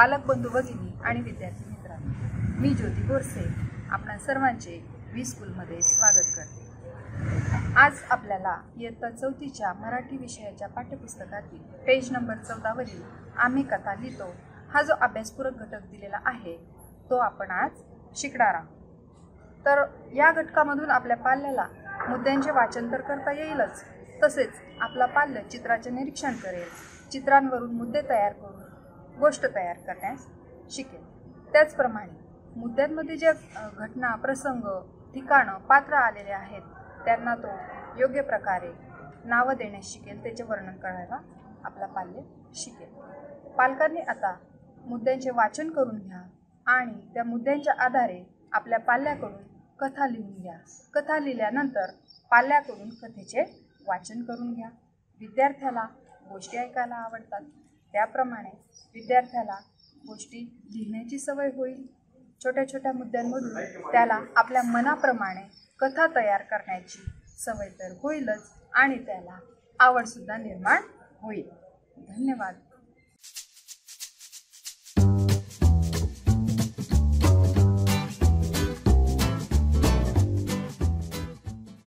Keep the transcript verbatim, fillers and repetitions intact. पालकबंधू भगिनी आणि विद्यार्थी मित्रांनो, मी ज्योती बोरसे आपणा सर्वांचे वी स्कूलमध्ये स्वागत करते। आज आपल्याला इयत्ता चौथीच्या मराठी विषयाच्या पाठ्यपुस्तकातील पेज नंबर चौदा वरील आम्ही कथा लिहितो हा जो अभ्यासपूरक घटक दिलेला आहे तो आपण आज शिकणार आहोत। तर या घटकामधून आपल्या पाल्याला मुद्द्यांचे वाचन तर करता येईलच, तसेच आपला पाल्य चित्राचे निरीक्षण करेल, चित्रांवरून मुद्दे तयार करून गोष्ट तयार करण्यास शिकेल। त्याचप्रमाणे मुद्द्यांमध्ये ज्या घटना, प्रसंग, ठिकाणं, पात्र आलेले आहेत त्यांना तो योग्य प्रकारे नावं देण्यास शिकेल, त्याचे वर्णन करायला आपला पाल्य शिकेल। पालकांनी आता मुद्द्यांचे वाचन करून घ्या आणि त्या मुद्द्यांच्या आधारे आपल्या पाल्याकडून कथा लिहून घ्या। कथा लिहिल्यानंतर पाल्याकडून कथेचे वाचन करून घ्या। विद्यार्थ्याला गोष्टी ऐकायला आवडतात, त्याप्रमाणे विद्यार्थ्याला गोष्टी लिहिण्याची सवय होईल। छोट्या छोट्या मुद्द्यांमधून त्याला आपल्या मनाप्रमाणे कथा तयार करण्याची सवय तर होईलच आणि त्याला आवडसुद्धा निर्माण होईल। धन्यवाद।